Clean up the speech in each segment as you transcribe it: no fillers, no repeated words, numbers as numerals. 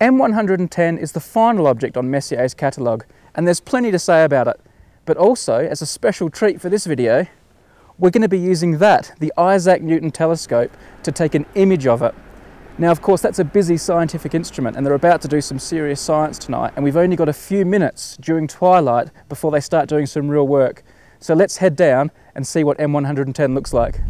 M110 is the final object on Messier's catalogue, and there's plenty to say about it. But also, as a special treat for this video, we're going to be using that, the Isaac Newton Telescope, to take an image of it. Now, of course, that's a busy scientific instrument, and they're about to do some serious science tonight, and we've only got a few minutes during twilight before they start doing some real work. So let's head down and see what M110 looks like.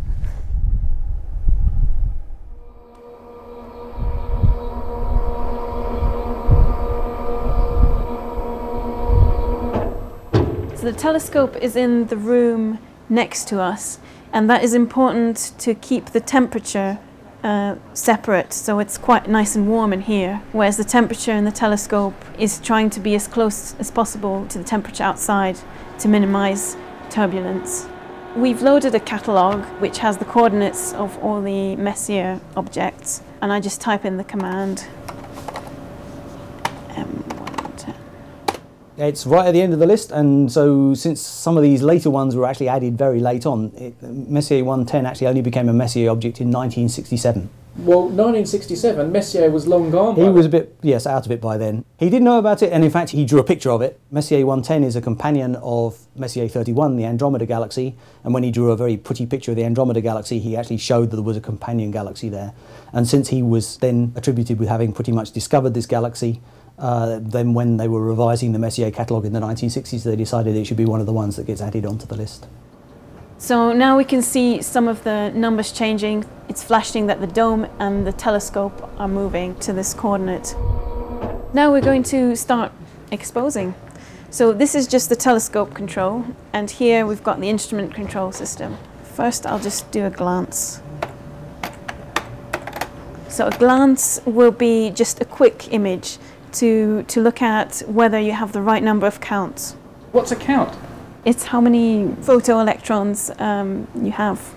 So the telescope is in the room next to us, and that is important to keep the temperature separate, so it's quite nice and warm in here, whereas the temperature in the telescope is trying to be as close as possible to the temperature outside to minimize turbulence. We've loaded a catalogue which has the coordinates of all the Messier objects, and I just type in the command M110. It's right at the end of the list, and so since some of these later ones were actually added very late on, Messier 110 actually only became a Messier object in 1967. Well, 1967, Messier was long gone by. He was a bit, yes, out of it by then. He did know about it, and in fact he drew a picture of it. Messier 110 is a companion of Messier 31, the Andromeda Galaxy, and when he drew a very pretty picture of the Andromeda Galaxy, he actually showed that there was a companion galaxy there. And since he was then attributed with having pretty much discovered this galaxy, then when they were revising the Messier catalogue in the 1960s, they decided it should be one of the ones that gets added onto the list. So now we can see some of the numbers changing. It's flashing that the dome and the telescope are moving to this coordinate. Now we're going to start exposing. So this is just the telescope control, and here we've got the instrument control system. First, I'll just do a glance. So a glance will be just a quick image to look at whether you have the right number of counts. What's a count? It's how many photoelectrons you have.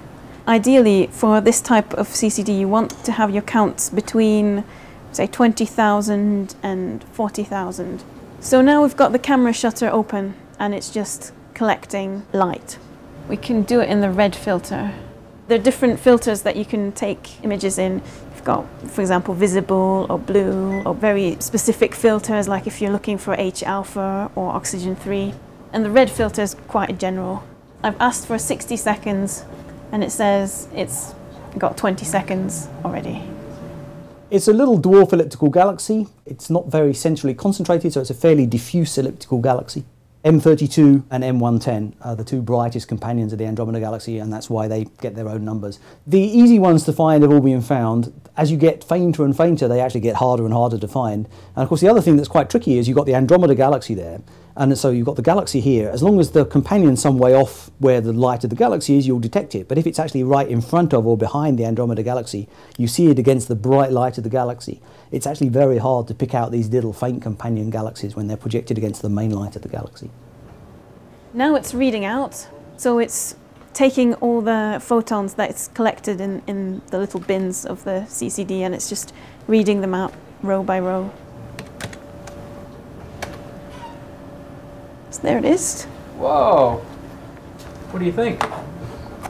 Ideally, for this type of CCD, you want to have your counts between, say, 20,000 and 40,000. So now we've got the camera shutter open, and it's just collecting light. We can do it in the red filter. There are different filters that you can take images in. Got, for example, visible or blue, or very specific filters, like if you're looking for H-alpha or oxygen-3. And the red filter is quite general. I've asked for 60 seconds, and it says it's got 20 seconds already. It's a little dwarf elliptical galaxy. It's not very centrally concentrated, so it's a fairly diffuse elliptical galaxy. M32 and M110 are the two brightest companions of the Andromeda Galaxy, and that's why they get their own numbers. The easy ones to find have all been found. As you get fainter and fainter, they actually get harder and harder to find. And of course, the other thing that's quite tricky is you've got the Andromeda Galaxy there, and so you've got the galaxy here. As long as the companion's some way off where the light of the galaxy is, you'll detect it. But if it's actually right in front of or behind the Andromeda Galaxy, you see it against the bright light of the galaxy. It's actually very hard to pick out these little faint companion galaxies when they're projected against the main light of the galaxy. Now it's reading out, so it's taking all the photons that it's collected in the little bins of the CCD, and it's just reading them out row by row. So there it is. Whoa! What do you think?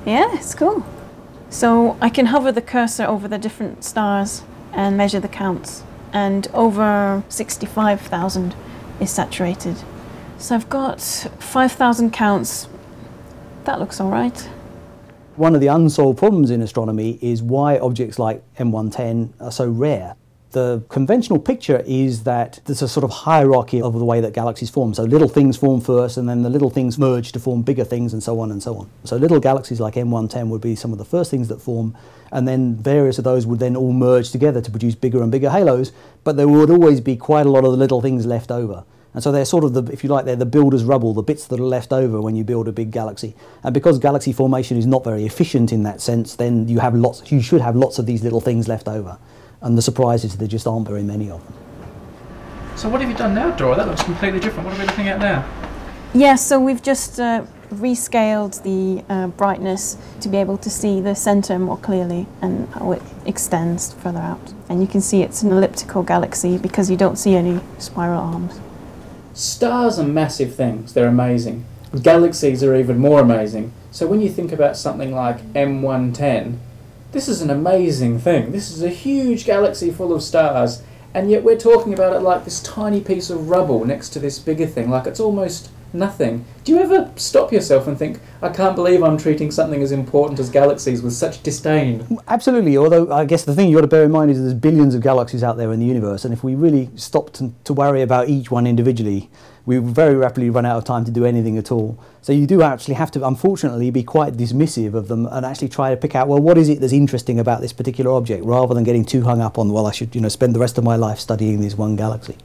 Yeah, it's cool. So I can hover the cursor over the different stars and measure the counts, and over 65,000 is saturated. So I've got 5,000 counts. That looks all right. One of the unsolved problems in astronomy is why objects like M110 are so rare. The conventional picture is that there's a sort of hierarchy of the way that galaxies form. So little things form first, and then the little things merge to form bigger things, and so on and so on. So little galaxies like M110 would be some of the first things that form, and then various of those would then all merge together to produce bigger and bigger halos, but there would always be quite a lot of the little things left over. And so they're sort of, if you like, they're the builder's rubble, the bits that are left over when you build a big galaxy. And because galaxy formation is not very efficient in that sense, then you should have lots of these little things left over. And the surprise is there just aren't very many of them. So what have you done now, Dora? That looks completely different. What are we looking at now? Yeah, so we've just rescaled the brightness to be able to see the centre more clearly and how it extends further out. And you can see it's an elliptical galaxy because you don't see any spiral arms. Stars are massive things, they're amazing. Galaxies are even more amazing. So when you think about something like M110, this is an amazing thing. This is a huge galaxy full of stars, And yet we're talking about it like this tiny piece of rubble next to this bigger thing, like it's almost nothing. Do you ever stop yourself and think, I can't believe I'm treating something as important as galaxies with such disdain? Absolutely, although I guess the thing you've got to bear in mind is there's billions of galaxies out there in the universe, and if we really stopped to worry about each one individually, we very rapidly run out of time to do anything at all. So you do actually have to, unfortunately, be quite dismissive of them and actually try to pick out, well, what is it that's interesting about this particular object, rather than getting too hung up on, well, I should, you know, spend the rest of my life studying this one galaxy.